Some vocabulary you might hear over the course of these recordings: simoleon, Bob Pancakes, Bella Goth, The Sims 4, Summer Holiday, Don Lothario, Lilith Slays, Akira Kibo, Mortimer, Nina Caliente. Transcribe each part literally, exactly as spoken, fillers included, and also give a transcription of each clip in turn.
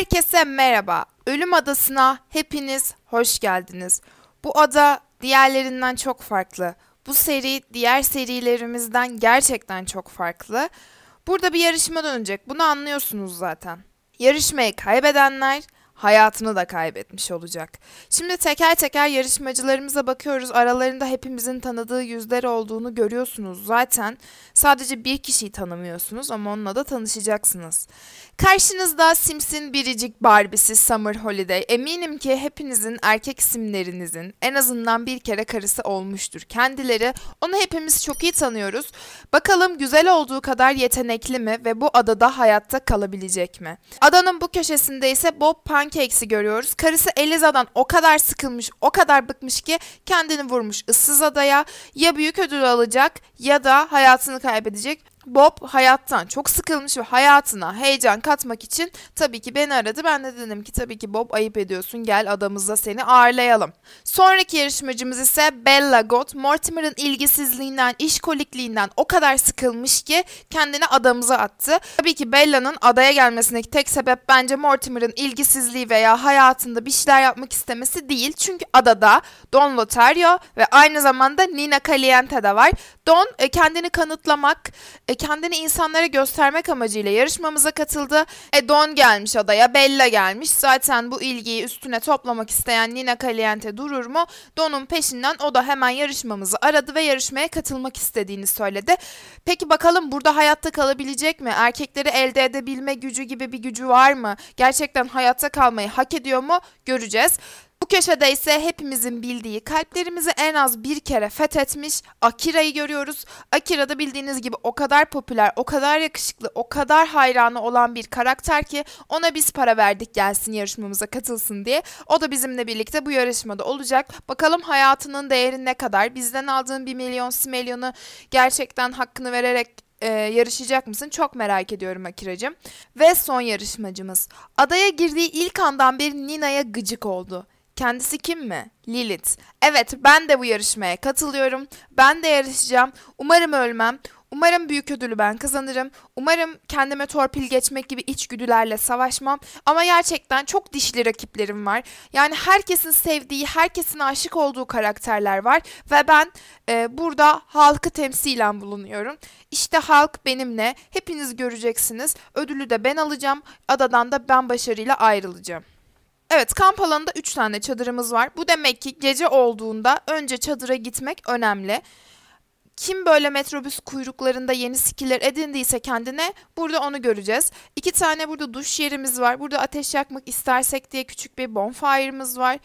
Herkese merhaba. Ölüm Adası'na hepiniz hoş geldiniz. Bu ada diğerlerinden çok farklı. Bu seri diğer serilerimizden gerçekten çok farklı. Burada bir yarışma dönecek. Bunu anlıyorsunuz zaten. Yarışmayı kaybedenler hayatını da kaybetmiş olacak. Şimdi teker teker yarışmacılarımıza bakıyoruz. Aralarında hepimizin tanıdığı yüzler olduğunu görüyorsunuz zaten. Sadece bir kişiyi tanımıyorsunuz ama onunla da tanışacaksınız. Karşınızda Sims'in biricik Barbie'si Summer Holiday. Eminim ki hepinizin erkek isimlerinizin en azından bir kere karısı olmuştur kendileri. Onu hepimiz çok iyi tanıyoruz. Bakalım güzel olduğu kadar yetenekli mi ve bu adada hayatta kalabilecek mi? Adanın bu köşesinde ise Bob Pancakes Pancakes'i görüyoruz. Karısı Eliza'dan o kadar sıkılmış, o kadar bıkmış ki kendini vurmuş ıssız adaya. Ya büyük ödül alacak ya da hayatını kaybedecek. Bob hayattan çok sıkılmış ve hayatına heyecan katmak için tabii ki beni aradı. Ben de dedim ki tabii ki Bob ayıp ediyorsun, gel adamızda seni ağırlayalım. Sonraki yarışmacımız ise Bella Goth. Mortimer'ın ilgisizliğinden, işkolikliğinden o kadar sıkılmış ki kendini adamıza attı. Tabii ki Bella'nın adaya gelmesindeki tek sebep bence Mortimer'ın ilgisizliği veya hayatında bir şeyler yapmak istemesi değil. Çünkü adada Don Lothario ve aynı zamanda Nina Caliente de var. Don kendini kanıtlamak, kendini insanlara göstermek amacıyla yarışmamıza katıldı. E Don gelmiş adaya, Bella gelmiş. Zaten bu ilgiyi üstüne toplamak isteyen Nina Caliente durur mu? Don'un peşinden o da hemen yarışmamızı aradı ve yarışmaya katılmak istediğini söyledi. Peki bakalım burada hayatta kalabilecek mi? Erkekleri elde edebilme gücü gibi bir gücü var mı? Gerçekten hayatta kalmayı hak ediyor mu? Göreceğiz. Bu köşede ise hepimizin bildiği, kalplerimizi en az bir kere fethetmiş Akira'yı görüyoruz. Akira da bildiğiniz gibi o kadar popüler, o kadar yakışıklı, o kadar hayranı olan bir karakter ki ona biz para verdik gelsin yarışmamıza katılsın diye. O da bizimle birlikte bu yarışmada olacak. Bakalım hayatının değeri ne kadar? Bizden aldığın bir milyon simoleonu gerçekten hakkını vererek Ee, yarışacak mısın? Çok merak ediyorum Akiracığım. Ve son yarışmacımız. Adaya girdiği ilk andan beri Nina'ya gıcık oldu. Kendisi kim mi? Lilith. Evet, ben de bu yarışmaya katılıyorum. Ben de yarışacağım. Umarım ölmem. Umarım büyük ödülü ben kazanırım. Umarım kendime torpil geçmek gibi içgüdülerle savaşmam. Ama gerçekten çok dişli rakiplerim var. Yani herkesin sevdiği, herkesin aşık olduğu karakterler var. Ve ben e, burada halkı temsilen bulunuyorum. İşte halk benimle. Hepiniz göreceksiniz. Ödülü de ben alacağım. Adadan da ben başarıyla ayrılacağım. Evet, kamp alanında üç tane çadırımız var. Bu demek ki gece olduğunda önce çadıra gitmek önemli. Kim böyle metrobüs kuyruklarında yeni skiller edindiyse kendine, burada onu göreceğiz. İki tane burada duş yerimiz var. Burada ateş yakmak istersek diye küçük bir bonfire'ımız var.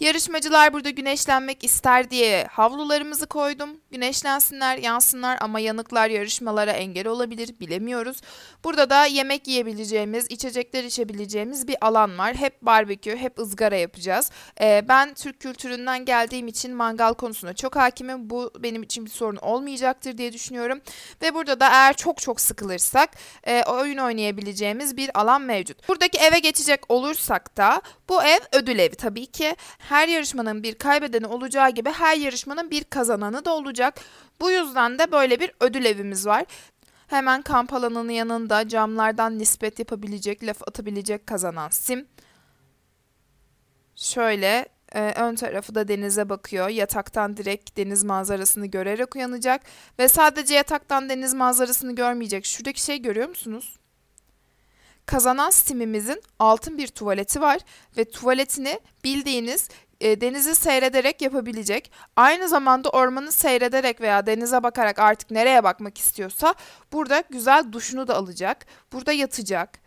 Yarışmacılar burada güneşlenmek ister diye havlularımızı koydum. Güneşlensinler, yansınlar ama yanıklar yarışmalara engel olabilir, bilemiyoruz. Burada da yemek yiyebileceğimiz, içecekler içebileceğimiz bir alan var. Hep barbekü, hep ızgara yapacağız. Ee, ben Türk kültüründen geldiğim için mangal konusunda çok hakimim. Bu benim için bir sorun olmayacaktır diye düşünüyorum. Ve burada da eğer çok çok sıkılırsak e, oyun oynayabileceğimiz bir alan mevcut. Buradaki eve geçecek olursak da bu ev ödül evi tabii ki. Her yarışmanın bir kaybedeni olacağı gibi her yarışmanın bir kazananı da olacak. Bu yüzden de böyle bir ödül evimiz var. Hemen kamp alanının yanında camlardan nispet yapabilecek, laf atabilecek kazanan sim. Şöyle e, ön tarafı da denize bakıyor. Yataktan direkt deniz manzarasını görerek uyanacak. Ve sadece yataktan deniz manzarasını görmeyecek. Şuradaki şey görüyor musunuz? Kazanan simimizin altın bir tuvaleti var ve tuvaletini bildiğiniz e, denizi seyrederek yapabilecek. Aynı zamanda ormanı seyrederek veya denize bakarak artık nereye bakmak istiyorsa burada güzel duşunu da alacak. Burada yatacak.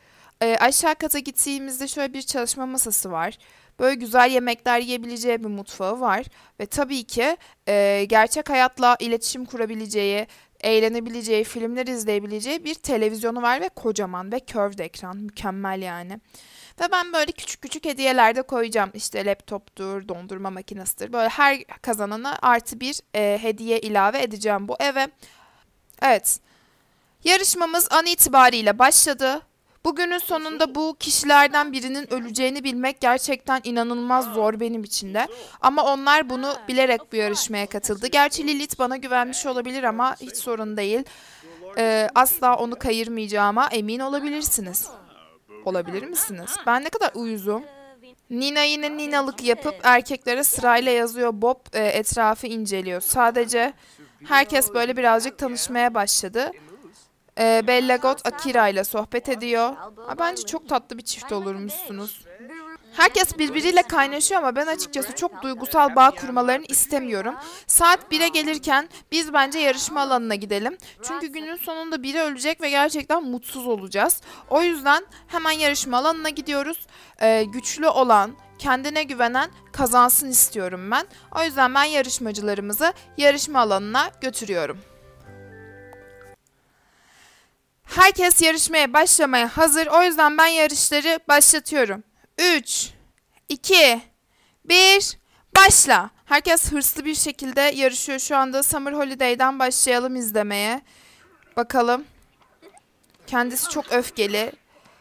E, aşağı kata gittiğimizde şöyle bir çalışma masası var. Böyle güzel yemekler yiyebileceği bir mutfağı var. Ve tabii ki e, gerçek hayatla iletişim kurabileceği, eğlenebileceği, filmler izleyebileceği bir televizyonu var ve kocaman ve curved ekran. Mükemmel yani. Ve ben böyle küçük küçük hediyeler de koyacağım. İşte laptoptur, dondurma makinesidir. Böyle her kazanana artı bir e, hediye ilave edeceğim bu eve. Evet. Yarışmamız an itibariyle başladı. Bugünün sonunda bu kişilerden birinin öleceğini bilmek gerçekten inanılmaz zor benim için de. Ama onlar bunu bilerek bu yarışmaya katıldı. Gerçi Lilith bana güvenmiş olabilir ama hiç sorun değil. Ee, asla onu kayırmayacağıma emin olabilirsiniz. olabilir misiniz? Ben ne kadar uyuzum. Nina yine ninalık yapıp erkeklere sırayla yazıyor. Bob etrafı inceliyor. Sadece herkes böyle birazcık tanışmaya başladı. Bella Goth Akira ile sohbet ediyor. Ha, bence çok tatlı bir çift olurmuşsunuz. Herkes birbiriyle kaynaşıyor ama ben açıkçası çok duygusal bağ kurmalarını istemiyorum. Saat bire gelirken biz bence yarışma alanına gidelim. Çünkü günün sonunda biri ölecek ve gerçekten mutsuz olacağız. O yüzden hemen yarışma alanına gidiyoruz. Ee, güçlü olan, kendine güvenen kazansın istiyorum ben. O yüzden ben yarışmacılarımızı yarışma alanına götürüyorum. Herkes yarışmaya başlamaya hazır. O yüzden ben yarışları başlatıyorum. üç, iki, bir, başla. Herkes hırslı bir şekilde yarışıyor şu anda. Summer Holiday'den başlayalım izlemeye. Bakalım. Kendisi çok öfkeli.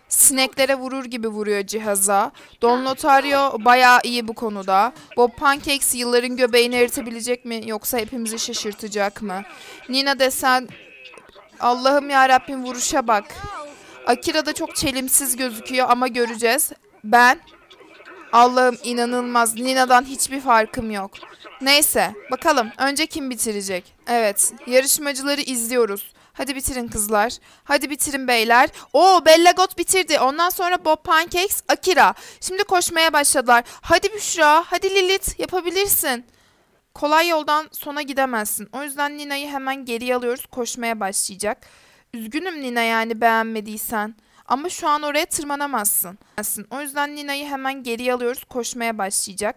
Sineklere vurur gibi vuruyor cihaza. Don Lothario bayağı iyi bu konuda. Bob Pancakes yılların göbeğini eritebilecek mi? Yoksa hepimizi şaşırtacak mı? Nina desen... Allah'ım yarabbim, vuruşa bak. Akira da çok çelimsiz gözüküyor ama göreceğiz. Ben, Allah'ım inanılmaz. Nina'dan hiçbir farkım yok. Neyse, bakalım önce kim bitirecek? Evet, yarışmacıları izliyoruz. Hadi bitirin kızlar. Hadi bitirin beyler. Oo, Bella Goth bitirdi. Ondan sonra Bob Pancakes, Akira. Şimdi koşmaya başladılar. Hadi Büşra, hadi Lilith, yapabilirsin. Kolay yoldan sona gidemezsin. O yüzden Nina'yı hemen geriye alıyoruz. Koşmaya başlayacak. Üzgünüm Nina, yani beğenmediysen. Ama şu an oraya tırmanamazsın. O yüzden Nina'yı hemen geriye alıyoruz. Koşmaya başlayacak.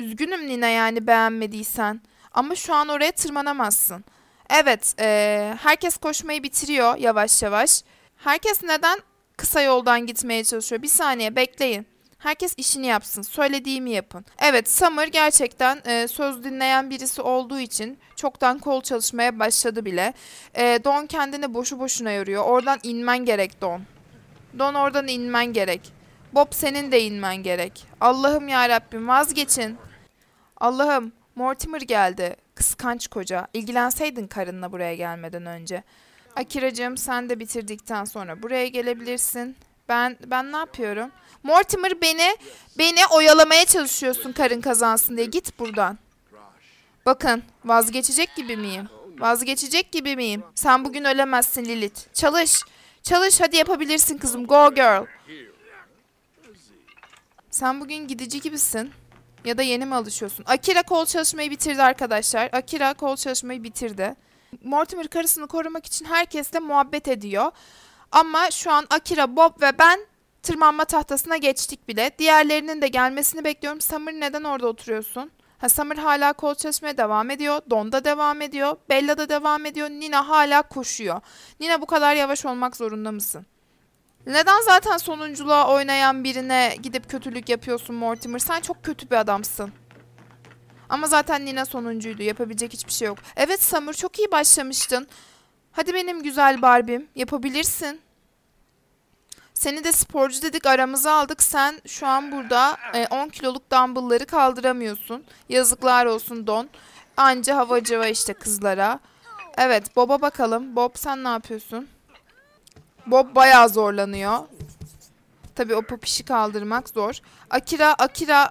Üzgünüm Nina, yani beğenmediysen. Ama şu an oraya tırmanamazsın. Evet, ee, herkes koşmayı bitiriyor yavaş yavaş. Herkes neden kısa yoldan gitmeye çalışıyor? Bir saniye bekleyin. Herkes işini yapsın. Söylediğimi yapın. Evet, Summer gerçekten e, söz dinleyen birisi olduğu için çoktan kol çalışmaya başladı bile. E, Don kendini boşu boşuna yoruyor. Oradan inmen gerek Don. Don oradan inmen gerek. Bob senin de inmen gerek. Allah'ım yarabbim, vazgeçin. Allah'ım, Mortimer geldi. Kıskanç koca. İlgilenseydin karınla buraya gelmeden önce. Akiracığım, sen de bitirdikten sonra buraya gelebilirsin. Ben ben ne yapıyorum? Mortimer, beni beni oyalamaya çalışıyorsun karın kazansın diye. Git buradan. Bakın, vazgeçecek gibi miyim? Vazgeçecek gibi miyim? Sen bugün ölemezsin Lilith. Çalış. Çalış, hadi yapabilirsin kızım. Go girl. Sen bugün gidici gibisin. Ya da yeni mi alışıyorsun? Akira kol çalışmayı bitirdi arkadaşlar. Akira kol çalışmayı bitirdi. Mortimer karısını korumak için herkesle muhabbet ediyor. Ama şu an Akira, Bob ve ben tırmanma tahtasına geçtik bile. Diğerlerinin de gelmesini bekliyorum. Summer, neden orada oturuyorsun? Ha, Summer hala kol çalışmaya devam ediyor. Don da devam ediyor. Bella da devam ediyor. Nina hala koşuyor. Nina, bu kadar yavaş olmak zorunda mısın? Neden zaten sonunculuğa oynayan birine gidip kötülük yapıyorsun Mortimer? Sen çok kötü bir adamsın. Ama zaten Nina sonuncuydu. Yapabilecek hiçbir şey yok. Evet Summer, çok iyi başlamıştın. Hadi benim güzel Barbie'm, yapabilirsin. Seni de sporcu dedik, aramıza aldık. Sen şu an burada on kiloluk dumbbellları kaldıramıyorsun. Yazıklar olsun Don. Anca hava cıva işte kızlara. Evet, Bob'a bakalım. Bob, sen ne yapıyorsun? Bob bayağı zorlanıyor. Tabii o popişi kaldırmak zor. Akira, Akira...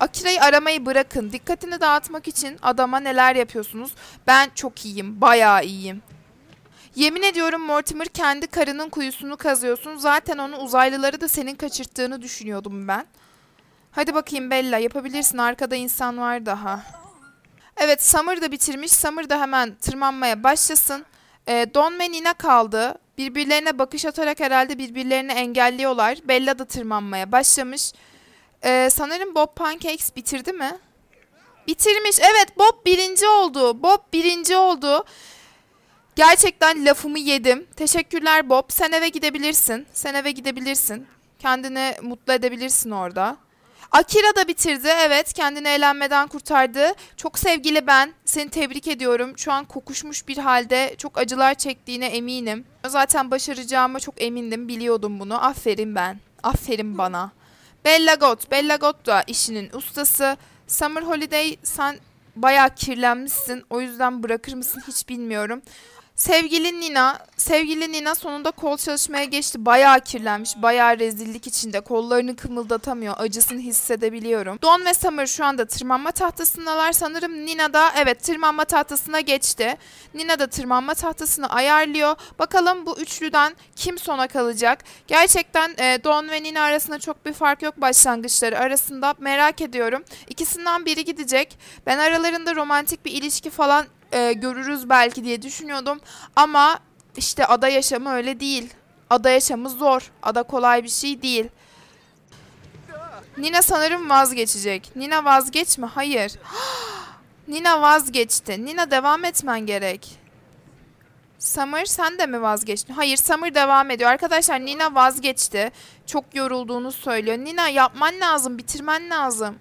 Akira'yı aramayı bırakın. Dikkatini dağıtmak için adama neler yapıyorsunuz? Ben çok iyiyim, bayağı iyiyim. Yemin ediyorum Mortimer, kendi karının kuyusunu kazıyorsun. Zaten onu, uzaylıları da senin kaçırttığını düşünüyordum ben. Hadi bakayım Bella, yapabilirsin. Arkada insan var daha. Evet, Summer da bitirmiş. Summer da hemen tırmanmaya başlasın. Ee, Don ve Nina kaldı. Birbirlerine bakış atarak herhalde birbirlerini engelliyorlar. Bella da tırmanmaya başlamış. Ee, sanırım Bob Pancakes bitirdi mi? Bitirmiş. Evet, Bob birinci oldu. Bob birinci oldu. Gerçekten lafımı yedim. Teşekkürler Bob. Sen eve gidebilirsin. Sen eve gidebilirsin. Kendini mutlu edebilirsin orada. Akira da bitirdi. Evet, kendini eğlenmeden kurtardı. Çok sevgili ben. Seni tebrik ediyorum. Şu an kokuşmuş bir halde, çok acılar çektiğine eminim. Zaten başaracağıma çok emindim. Biliyordum bunu. Aferin ben. Aferin bana. Bella Goth. Bella Goth da işinin ustası. Summer Holiday, sen bayağı kirlenmişsin. O yüzden bırakır mısın hiç bilmiyorum. Sevgili Nina, sevgili Nina sonunda kol çalışmaya geçti. Bayağı kirlenmiş, bayağı rezillik içinde. Kollarını kımıldatamıyor, acısını hissedebiliyorum. Don ve Summer şu anda tırmanma tahtasındalar. Sanırım Nina da evet tırmanma tahtasına geçti. Nina da tırmanma tahtasını ayarlıyor. Bakalım bu üçlüden kim sona kalacak? Gerçekten e, Don ve Nina arasında çok bir fark yok başlangıçları arasında. Merak ediyorum. İkisinden biri gidecek. Ben aralarında romantik bir ilişki falan E, görürüz belki diye düşünüyordum ama işte ada yaşamı öyle değil. Ada yaşamı zor. Ada kolay bir şey değil. Nina sanırım vazgeçecek. Nina vazgeç mi? Hayır. Nina vazgeçti. Nina devam etmen gerek. Summer sen de mi vazgeçtin? Hayır, Summer devam ediyor. Arkadaşlar Nina vazgeçti. Çok yorulduğunu söylüyor. Nina yapman lazım, bitirmen lazım.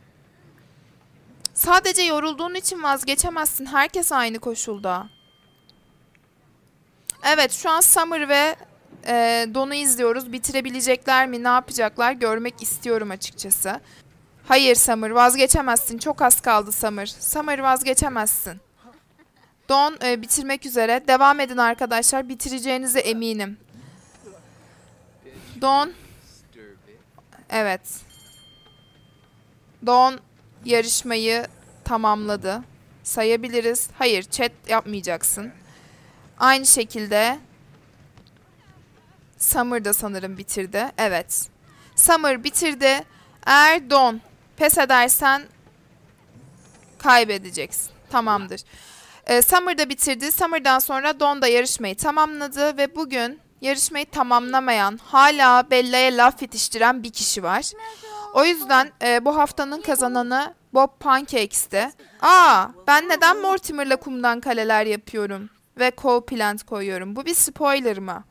Sadece yorulduğun için vazgeçemezsin. Herkes aynı koşulda. Evet şu an Summer ve e, Don'u izliyoruz. Bitirebilecekler mi? Ne yapacaklar? Görmek istiyorum açıkçası. Hayır Summer vazgeçemezsin. Çok az kaldı Summer. Summer vazgeçemezsin. Don e, bitirmek üzere. Devam edin arkadaşlar. Bitireceğinize eminim. Don. Evet. Don. Yarışmayı tamamladı. Sayabiliriz. Hayır, chat yapmayacaksın. Aynı şekilde Summer da sanırım bitirdi. Evet. Summer bitirdi. Eğer Don pes edersen kaybedeceksin. Tamamdır. Ee, Summer da bitirdi. Summer'dan sonra Don da yarışmayı tamamladı ve bugün yarışmayı tamamlamayan, hala Bella'ya laf yetiştiren bir kişi var. O yüzden e, bu haftanın kazananı Bob Pancakes'ti. Aa, ben neden Mortimer'la kumdan kaleler yapıyorum ve coal plant koyuyorum? Bu bir spoiler mı?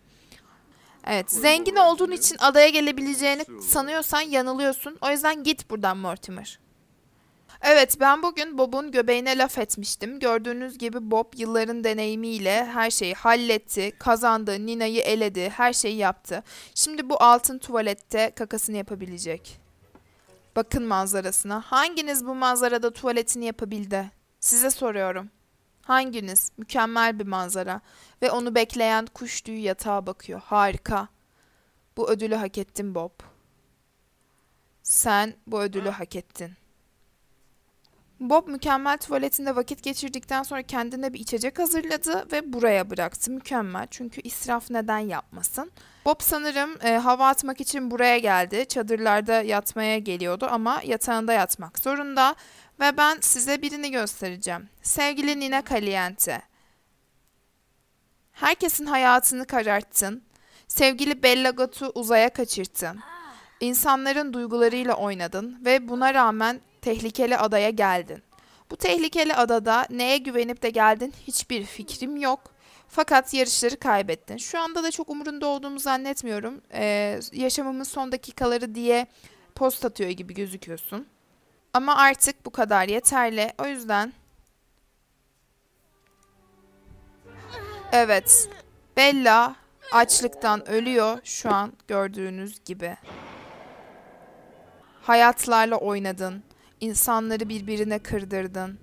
Evet, zengin olduğun için adaya gelebileceğini sanıyorsan yanılıyorsun. O yüzden git buradan Mortimer. Evet, ben bugün Bob'un göbeğine laf etmiştim. Gördüğünüz gibi Bob yılların deneyimiyle her şeyi halletti, kazandı, Nina'yı eledi, her şeyi yaptı. Şimdi bu altın tuvalette kakasını yapabilecek. Bakın manzarasına. Hanginiz bu manzarada tuvaletini yapabildi? Size soruyorum. Hanginiz? Mükemmel bir manzara. Ve onu bekleyen kuş tüyü yatağa bakıyor. Harika. Bu ödülü hak ettin Bob. Sen bu ödülü hak ettin. Bob mükemmel tuvaletinde vakit geçirdikten sonra kendine bir içecek hazırladı ve buraya bıraktı. Mükemmel. Çünkü israf neden yapmasın? Bob sanırım e, hava atmak için buraya geldi. Çadırlarda yatmaya geliyordu ama yatağında yatmak zorunda. Ve ben size birini göstereceğim. Sevgili Nina Caliente. Herkesin hayatını kararttın. Sevgili Bella Goth'u uzaya kaçırttın. İnsanların duygularıyla oynadın ve buna rağmen tehlikeli adaya geldin. Bu tehlikeli adada neye güvenip de geldin hiçbir fikrim yok. Fakat yarışları kaybettin. Şu anda da çok umurunda olduğumu zannetmiyorum. Ee, yaşamımın son dakikaları diye post atıyor gibi gözüküyorsun. Ama artık bu kadar yeterli. O yüzden... Evet. Bella açlıktan ölüyor şu an gördüğünüz gibi. Hayatlarla oynadın. İnsanları birbirine kırdırdın.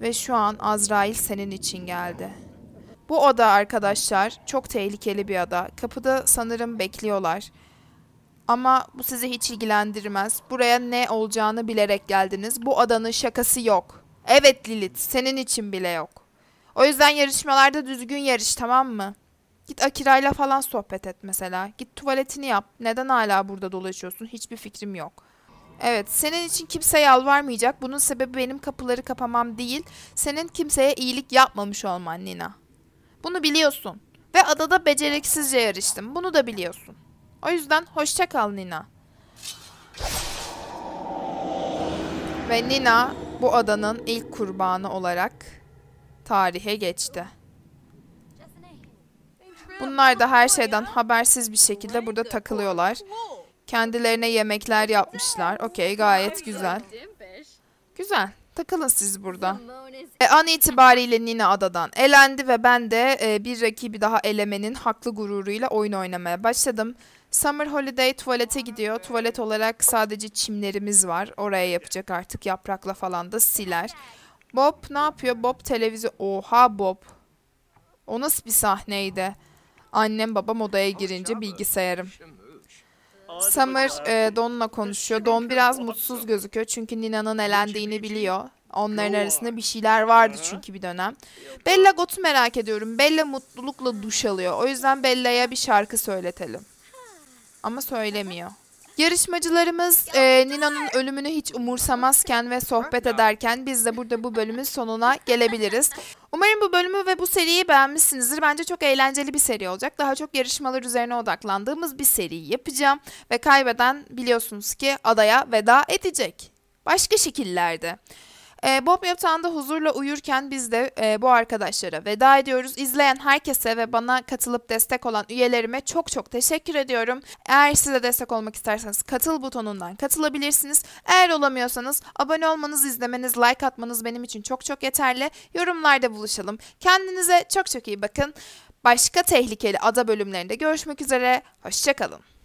Ve şu an Azrail senin için geldi. Bu oda arkadaşlar çok tehlikeli bir ada. Kapıda sanırım bekliyorlar. Ama bu sizi hiç ilgilendirmez. Buraya ne olacağını bilerek geldiniz. Bu adanın şakası yok. Evet Lilith, senin için bile yok. O yüzden yarışmalarda düzgün yarış, tamam mı? Git Akira'yla falan sohbet et mesela. Git tuvaletini yap. Neden hala burada dolaşıyorsun? Hiçbir fikrim yok. Evet, senin için kimse yalvarmayacak. Bunun sebebi benim kapıları kapamam değil. Senin kimseye iyilik yapmamış olman Nina. Bunu biliyorsun. Ve adada beceriksizce yarıştım. Bunu da biliyorsun. O yüzden hoşça kal Nina. Ve Nina bu adanın ilk kurbanı olarak tarihe geçti. Bunlar da her şeyden habersiz bir şekilde burada takılıyorlar. Kendilerine yemekler yapmışlar. Okey, gayet güzel. Güzel. Takılın siz burada. E, an itibariyle Nina adadan elendi ve ben de e, bir rakibi daha elemenin haklı gururuyla oyun oynamaya başladım. Summer Holiday tuvalete gidiyor. Tuvalet olarak sadece çimlerimiz var. Oraya yapacak artık. Yaprakla falan da siler. Bob ne yapıyor? Bob televizyonu... Oha Bob. O nasıl bir sahneydi? Annem babam odaya girince bilgisayarım. Summer e, Don'la konuşuyor. Don biraz mutsuz gözüküyor çünkü Nina'nın elendiğini biliyor. Onların arasında bir şeyler vardı çünkü bir dönem. Bella Goth'u merak ediyorum. Bella mutlulukla duş alıyor. O yüzden Bella'ya bir şarkı söyletelim. Ama söylemiyor. Yarışmacılarımız e, Nina'nın ölümünü hiç umursamazken ve sohbet ederken biz de burada bu bölümün sonuna gelebiliriz. Umarım bu bölümü ve bu seriyi beğenmişsinizdir. Bence çok eğlenceli bir seri olacak. Daha çok yarışmalar üzerine odaklandığımız bir seri yapacağım. Ve kaybeden biliyorsunuz ki adaya veda edecek. Başka şekillerde. E, Bob yatağında huzurla uyurken biz de e, bu arkadaşlara veda ediyoruz. İzleyen herkese ve bana katılıp destek olan üyelerime çok çok teşekkür ediyorum. Eğer siz de destek olmak isterseniz katıl butonundan katılabilirsiniz. Eğer olamıyorsanız abone olmanız, izlemeniz, like atmanız benim için çok çok yeterli. Yorumlarda buluşalım. Kendinize çok çok iyi bakın. Başka tehlikeli ada bölümlerinde görüşmek üzere. Hoşça kalın.